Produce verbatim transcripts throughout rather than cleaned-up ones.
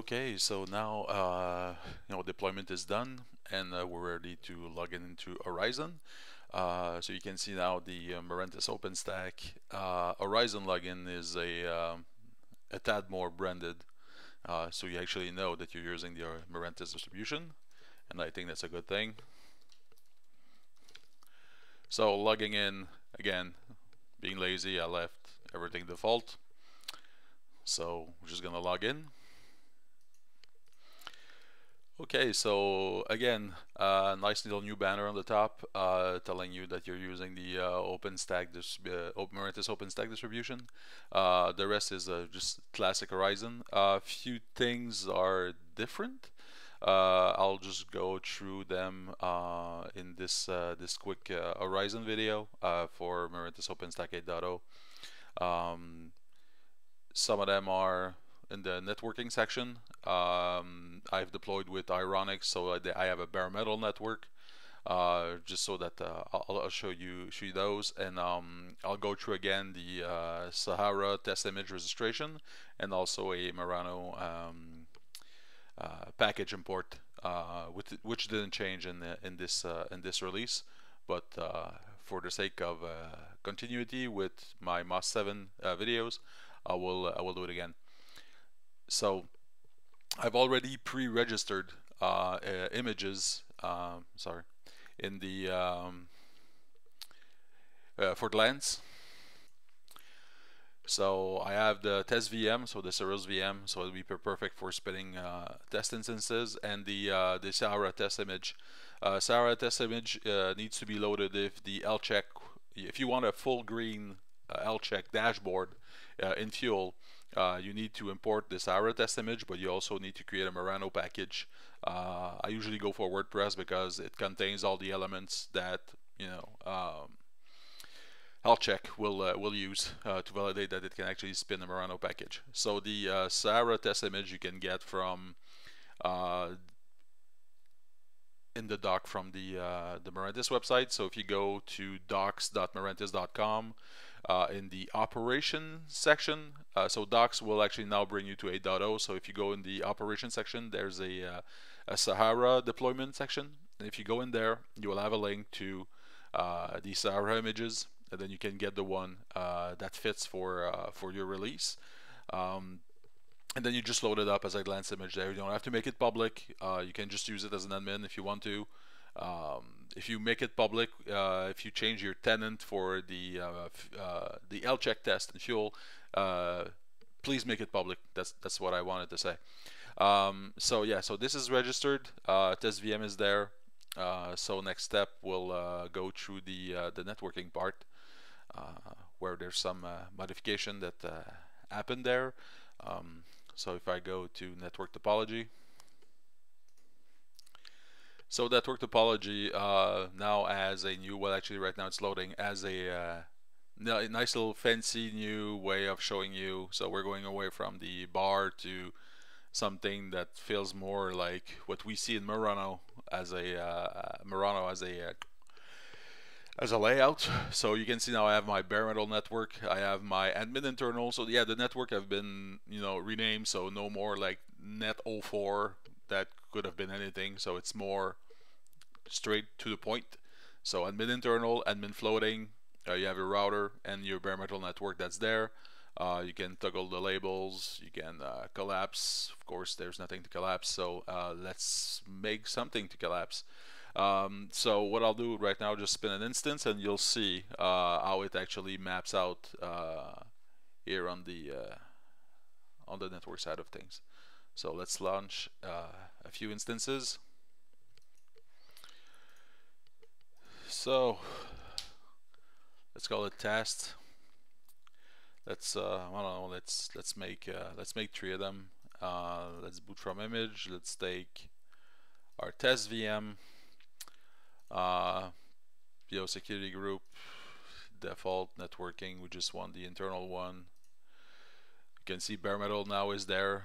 Okay, so now uh, you know, deployment is done, and uh, we're ready to log in into Horizon. Uh, so you can see now the uh, Mirantis OpenStack uh, Horizon login is a uh, a tad more branded, uh, so you actually know that you're using the Mirantis distribution, and I think that's a good thing. So logging in again, being lazy, I left everything default. So we're just gonna log in. Okay, so again, uh, nice little new banner on the top, uh, telling you that you're using the uh, OpenStack, uh, Mirantis OpenStack distribution. Uh, the rest is uh, just classic Horizon. A uh, few things are different. Uh, I'll just go through them uh, in this uh, this quick uh, Horizon video uh, for Mirantis OpenStack eight point oh. Um, some of them are in the networking section. um, I've deployed with Ironic, so I have a bare metal network, uh, just so that uh, I'll, I'll show you show you those, and um, I'll go through again the uh, Sahara test image registration, and also a Murano um, uh, package import, uh, with, which didn't change in the, in this uh, in this release, but uh, for the sake of uh, continuity with my M O S seven uh, videos, I will I will do it again. So I've already pre-registered uh, uh, images uh, sorry in the um, uh, for Glance. So I have the test V M, so the CirrOS V M, so it'll be perfect for spinning uh, test instances, and the uh, the Sahara test image. Uh, Sahara test image uh, needs to be loaded if the L check, if you want a full green uh, L check dashboard uh, in Fuel. Uh, you need to import this Sahara test image, but you also need to create a Murano package. Uh, I usually go for WordPress because it contains all the elements that, you know, um, L check will uh, will use uh, to validate that it can actually spin a Murano package. So the uh, Sahara test image you can get from uh, in the doc from the uh, the Mirantis website. So if you go to docs dot mirantis dot com. Uh, in the operation section, uh, so docs will actually now bring you to eight point oh. So if you go in the operation section, there's a, uh, a Sahara deployment section, and if you go in there, you will have a link to uh, the Sahara images, and then you can get the one uh, that fits for uh, for your release, um, and then you just load it up as a Glance image there. You don't have to make it public. Uh, you can just use it as an admin if you want to. Um, if you make it public, uh, if you change your tenant for the uh, f uh, the L check test in Fuel, uh, please make it public. That's that's what I wanted to say. Um, so yeah, so this is registered. Uh, test V M is there. Uh, so next step, we'll uh, go through the uh, the networking part, uh, where there's some uh, modification that uh, happened there. Um, so if I go to network topology. So network topology uh, now as a new, well actually right now it's loading, as a uh, nice little fancy new way of showing you. So we're going away from the bar to something that feels more like what we see in Murano as a uh, Murano as a uh, as a layout. So you can see now I have my bare metal network, I have my admin internal. So yeah, the network have been, you know, renamed, so no more like net oh four. That could have been anything, so it's more straight to the point. So admin internal, admin floating, uh, you have your router and your bare metal network that's there. Uh, you can toggle the labels, you can uh, collapse. Of course, there's nothing to collapse, so uh, let's make something to collapse. Um, so what I'll do right now, just spin an instance, and you'll see uh, how it actually maps out uh, here on the uh, on the network side of things. So let's launch uh, a few instances. So let's call it test. Let's uh, I don't know. Let's let's make uh, let's make three of them. Uh, let's boot from image. Let's take our test V M, uh, P O security group, default networking. We just want the internal one. You can see bare metal now is there.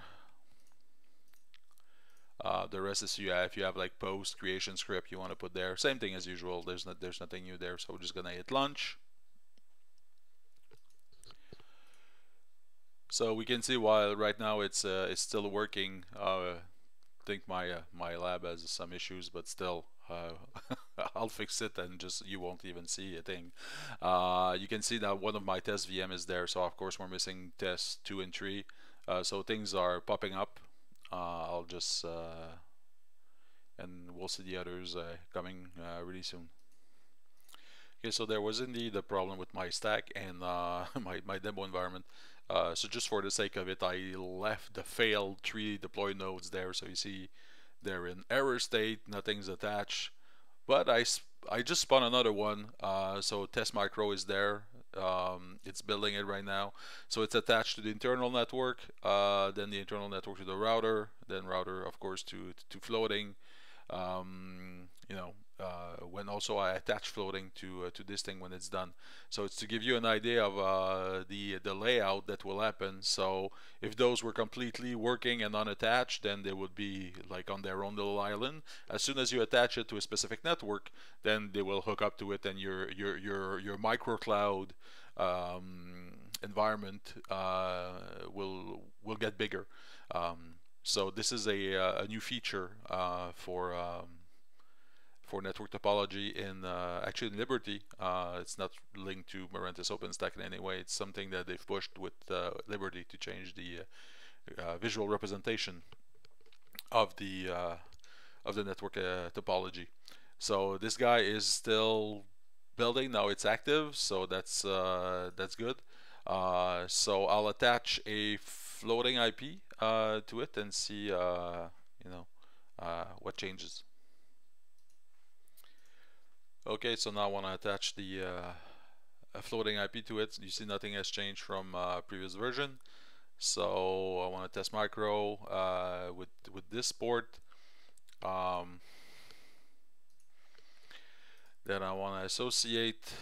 Uh, the rest is, you have, if you have like post creation script you want to put there, same thing as usual. There's not there's nothing new there, so we're just gonna hit launch. So we can see why right now it's uh, it's still working. Uh, I think my uh, my lab has some issues, but still uh, I'll fix it and just you won't even see a thing. Uh, you can see that one of my test V M is there, so of course we're missing tests two and three. Uh, so things are popping up. Uh, I'll just uh, and we'll see the others uh, coming uh, really soon. Okay, so there was indeed a problem with my stack and uh, my, my demo environment. Uh, so just for the sake of it, I left the failed three deploy nodes there. So you see they're in error state, nothing's attached. But I, I just spun another one. Uh, so test micro is there. Um, it's building it right now. So it's attached to the internal network, uh, then the internal network to the router, then router, of course, to, to floating. Um, you know, uh, when also I attach floating to uh, to this thing when it's done. So it's to give you an idea of uh, the the layout that will happen. So if those were completely working and unattached, then they would be like on their own little island. As soon as you attach it to a specific network, then they will hook up to it, and your your your your micro cloud um, environment uh, will will get bigger. Um, So this is a, uh, a new feature uh, for um, for network topology in uh, actually in Liberty. Uh, it's not linked to Mirantis OpenStack in any way. It's something that they've pushed with uh, Liberty to change the uh, uh, visual representation of the uh, of the network uh, topology. So this guy is still building now. It's active, so that's uh, that's good. Uh, so I'll attach a floating I P uh, to it and see, uh, you know, uh, what changes. Okay, so now when I attach the uh, floating I P to it, you see nothing has changed from uh, previous version. So I want to test micro uh, with with this port. Um, then I want to associate.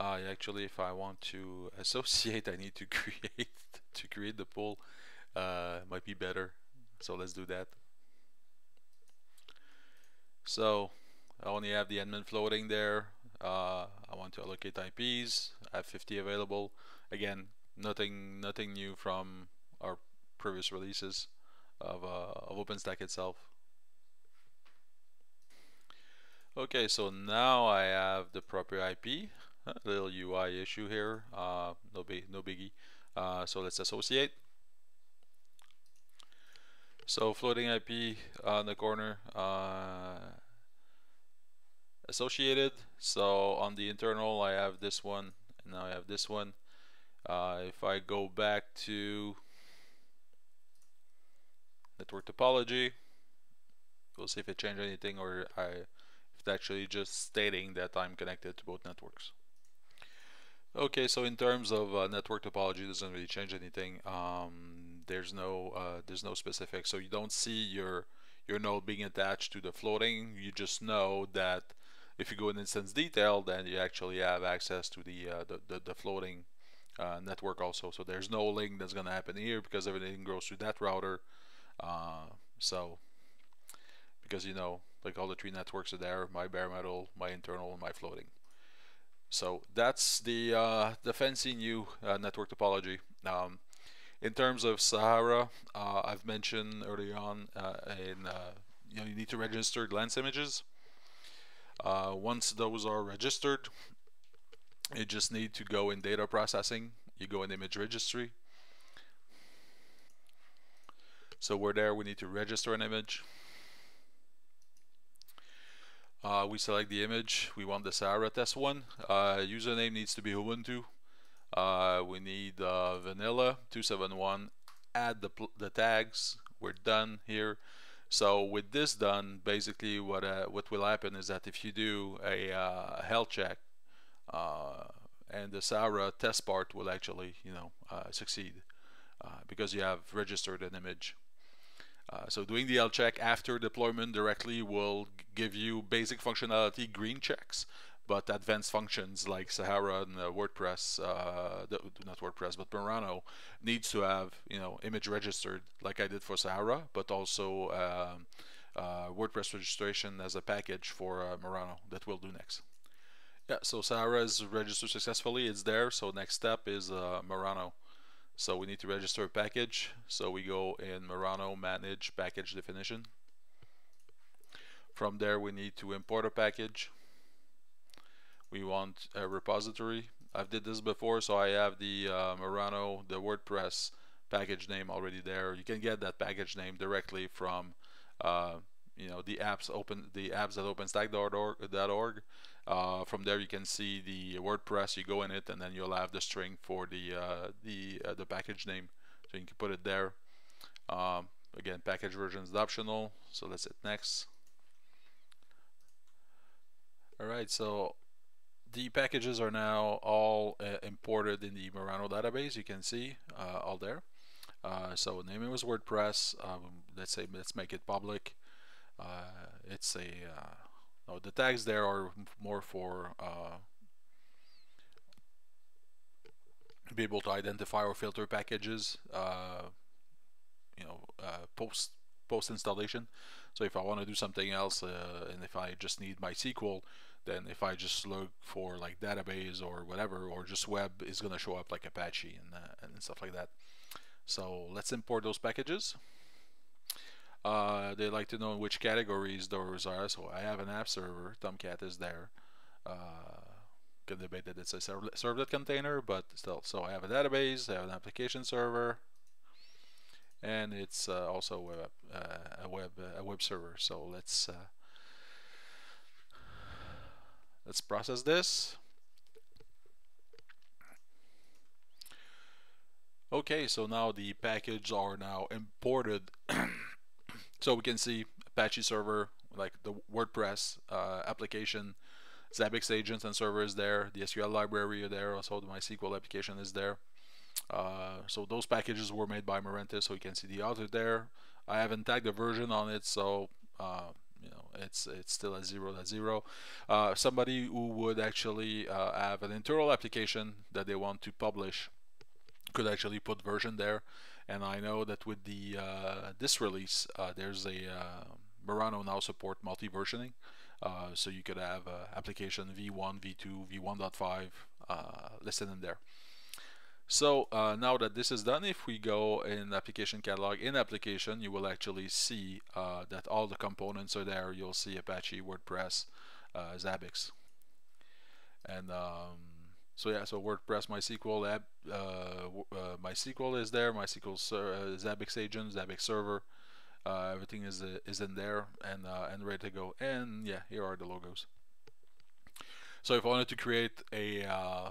Uh, actually, if I want to associate, I need to create to create the pool. Uh, might be better, so let's do that. So I only have the admin floating there. Uh, I want to allocate I Ps. I have fifty available. Again, nothing, nothing new from our previous releases of, uh, of OpenStack itself. Okay, so now I have the proper I P. Little U I issue here, uh, no, big, no biggie. Uh, so let's associate. So floating I P on the corner, uh, associated. So on the internal, I have this one, and now I have this one. Uh, if I go back to network topology, we'll see if it changed anything, or I, if it's actually just stating that I'm connected to both networks. Okay, so in terms of uh, network topology, doesn't really change anything. Um, there's no uh, there's no specific, so you don't see your your node being attached to the floating. You just know that if you go in instance detail, then you actually have access to the uh, the, the the floating uh, network also. So there's no link that's going to happen here because everything goes through that router. Uh, so because you know, like all the three networks are there: my bare metal, my internal, and my floating. So that's the uh, the fancy new uh, network topology. Um, in terms of Sahara, uh, I've mentioned early on, uh, in, uh, you know, you need to register Glance images. Uh, once those are registered, you just need to go in data processing. You go in image registry. So we're there. We need to register an image. Uh, we select the image. We want the Sahara test one. Uh, username needs to be Ubuntu. Uh, we need uh, vanilla two seven one. Add the, the tags. We're done here. So with this done, basically what uh, what will happen is that if you do a uh, health check, uh, and the Sahara test part will actually, you know, uh, succeed uh, because you have registered an image. Uh, so doing the health check after deployment directly will give you basic functionality green checks, but advanced functions like Sahara and uh, WordPress, uh, not WordPress, but Murano needs to have, you know, image registered like I did for Sahara, but also uh, uh, WordPress registration as a package for uh, Murano that we'll do next. Yeah, so Sahara is registered successfully, it's there. So next step is uh, Murano. So we need to register a package. So we go in Murano, manage package definition. From there we need to import a package. We want a repository. I've did this before, so I have the uh, Murano, the WordPress package name already there. You can get that package name directly from uh, you know, the apps open the apps at openstack dot org. Uh, from there you can see the WordPress. You go in it, and then you'll have the string for the uh, the uh, the package name, so you can put it there. Um, again, package version is optional, so let's hit next. All right, so the packages are now all uh, imported in the Murano database. You can see uh, all there. Uh, so name it was WordPress. Um, let's say let's make it public. Uh, it's a uh, no, the tags there are more for uh, be able to identify or filter packages. Uh, you know, uh, post post installation. So if I want to do something else, uh, and if I just need MySQL. Then if I just look for like database or whatever, or just web, it's gonna show up like Apache and, uh, and stuff like that. So let's import those packages. Uh, they like to know in which categories those are. So I have an app server, Tomcat is there. Uh, can debate that it's a servlet container, but still. So I have a database, I have an application server, and it's uh, also a web, uh, a, web uh, a web server. So let's uh, Let's process this. Okay, so now the packages are now imported. So we can see Apache server, like the WordPress uh, application, Zabbix agents and server is there, the S Q L library are there, also the MySQL application is there. Uh, so those packages were made by Mirantis, so you can see the author there. I haven't tagged a version on it, so uh, you know, it's it's still at zero at zero. Uh, somebody who would actually uh, have an internal application that they want to publish could actually put version there. And I know that with the uh, this release, uh, there's a uh, Murano now support multi-versioning, uh, so you could have uh, application v one, v two, v one point five uh, listed in there. So uh, now that this is done, if we go in application catalog, in application, you will actually see uh, that all the components are there. You'll see Apache, WordPress, uh, Zabbix, and um, so yeah. So WordPress, MySQL, app, uh, uh, MySQL is there. MySQL, uh, Zabbix agent, Zabbix server, uh, everything is uh, is in there and uh, and ready to go. And yeah, here are the logos. So if I wanted to create a uh,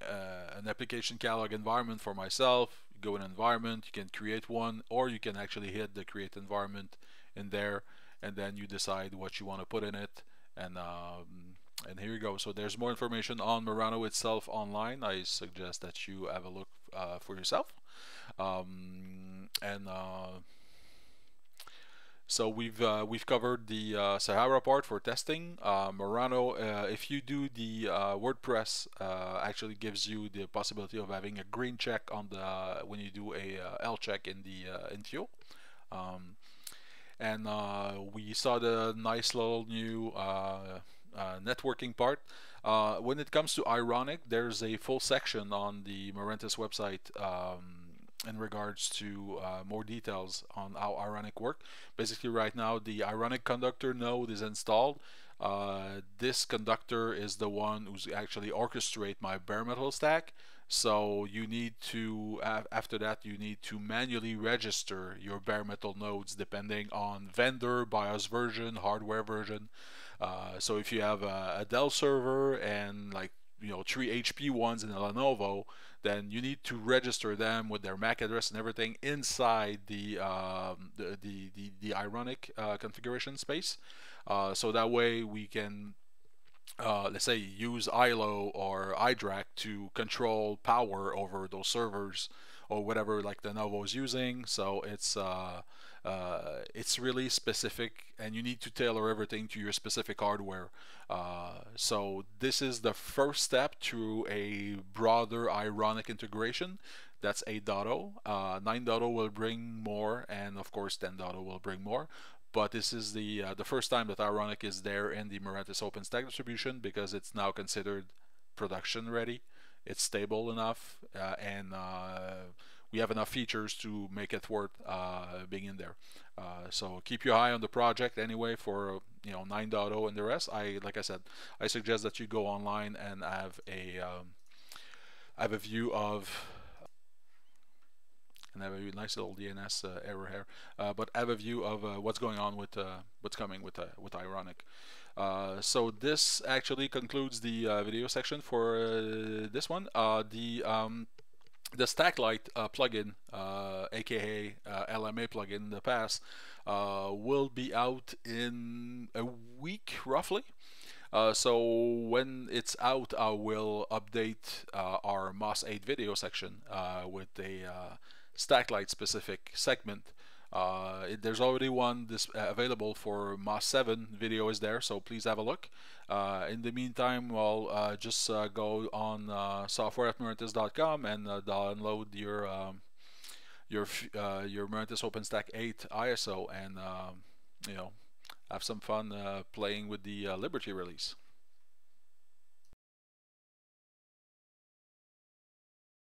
Uh, an application catalog environment for myself, go in environment, you can create one, or you can actually hit the create environment in there, and then you decide what you want to put in it, and um, and here you go. So there's more information on Murano itself online. I suggest that you have a look uh, for yourself. Um, and uh, So we've uh, we've covered the uh, Sahara part for testing. Uh, Murano, uh, if you do the uh, WordPress, uh, actually gives you the possibility of having a green check on the when you do a uh, L check in the uh, in Fuel. Um, and uh, we saw the nice little new uh, uh, networking part. Uh, when it comes to Ironic, there's a full section on the Mirantis website. Um, in regards to uh, more details on how Ironic works. Basically right now the Ironic conductor node is installed. Uh, this conductor is the one who's actually orchestrate my bare metal stack. So you need to, after that you need to manually register your bare metal nodes depending on vendor, BIOS version, hardware version. Uh, so if you have a, a Dell server and like you know three H P ones and a Lenovo, then you need to register them with their MAC address and everything inside the um, the, the, the the Ironic uh, configuration space. Uh, so that way we can uh, let's say use I L O or I D R A C to control power over those servers or whatever like the Lenovo is using. So it's uh, uh, it's really specific, and you need to tailor everything to your specific hardware. Uh, so this is the first step to a broader Ironic integration. That's eight point oh. Uh, nine point oh will bring more, and of course ten point oh will bring more. But this is the uh, the first time that Ironic is there in the Mirantis OpenStack distribution, because it's now considered production ready. It's stable enough, uh, and uh, we have enough features to make it worth uh, being in there. Uh, so keep your eye on the project anyway for, you know, nine point oh and the rest. I like I said, I suggest that you go online and have a um, have a view of. And have a nice little D N S uh, error here, uh, but have a view of uh, what's going on with uh, what's coming with uh, with Ironic. Uh, so this actually concludes the uh, video section for uh, this one. Uh, the um, the Stacklight uh, plugin, uh, aka uh, L M A plugin in the past, uh, will be out in a week roughly. Uh, so when it's out, I will update uh, our M O S eight video section uh, with a uh, Stacklight specific segment. Uh, it, there's already one this, uh, available for M O S seven video is there, so please have a look. Uh, in the meantime, I'll uh, just uh, go on uh, software at mirantis dot com and uh, download your um, your uh, your Mirantis OpenStack eight I S O, and um, you know, have some fun uh, playing with the uh, Liberty release.